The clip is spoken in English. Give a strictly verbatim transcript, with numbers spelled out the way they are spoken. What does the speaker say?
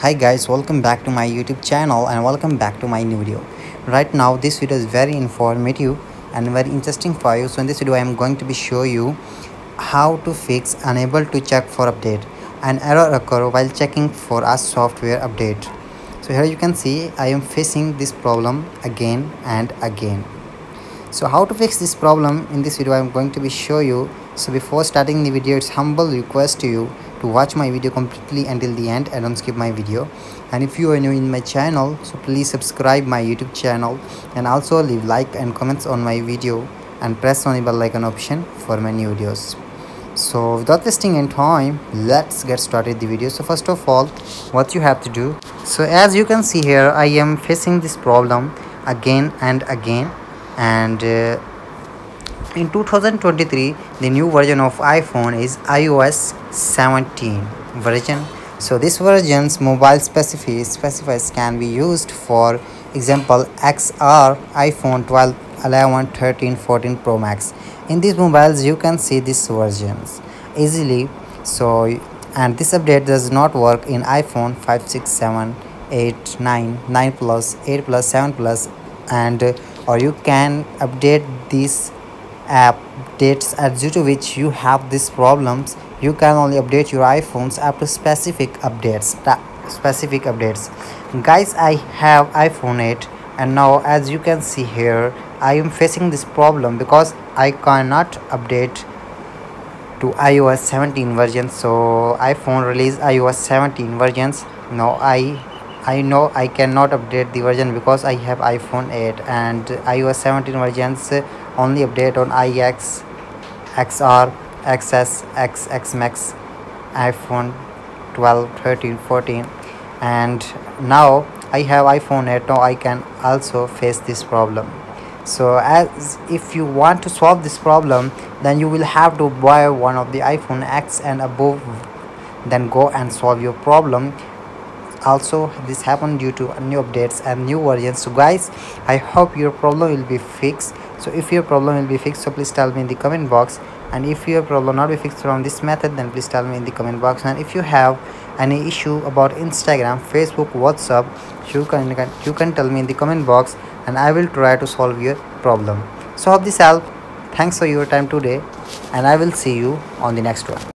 Hi guys, welcome back to my YouTube channel and welcome back to my new video. Right now this video is very informative and very interesting for you. So in this video I am going to be show you how to fix unable to check for update and error occur while checking for a software update. So here you can see I am facing this problem again and again. So how to fix this problem in this video I am going to be show you. So before starting the video, it's humble request to you to watch my video completely until the end and don't skip my video. And if you are new in my channel, so please subscribe my YouTube channel and also leave like and comments on my video and press on the bell icon option for my new videos. So without wasting any time, let's get started the video. So first of all, what you have to do, so as you can see here I am facing this problem again and again, and uh, in two thousand twenty-three the new version of iPhone is i O S seventeen version. So this version's mobile specifies specifies can be used, for example X R, iPhone twelve, eleven, thirteen, fourteen Pro Max. In these mobiles you can see these versions easily. So and this update does not work in iPhone five, six, seven, eight, nine, nine plus, eight plus, seven plus, and uh, or you can update these updates as due to which you have these problems. You can only update your iPhones after specific updates specific updates guys. I have iPhone eight and now as you can see here I am facing this problem because I cannot update to i O S seventeen version. So iPhone released i O S seventeen versions. Now I I know I cannot update the version because I have iPhone eight, and i O S seventeen versions only update on i X, X R, X S, X X Max, iPhone twelve, thirteen, fourteen, and now I have iPhone eight. Now I can also face this problem. So as if you want to solve this problem, then you will have to buy one of the iPhone ten and above, then go and solve your problem. Also this happened due to new updates and new versions. So guys, I hope your problem will be fixed. So if your problem will be fixed, so please tell me in the comment box, and if your problem not be fixed from this method, then please tell me in the comment box. And if you have any issue about Instagram, Facebook, WhatsApp, you can you can tell me in the comment box and I will try to solve your problem. So hope this helped. Thanks for your time today and I will see you on the next one.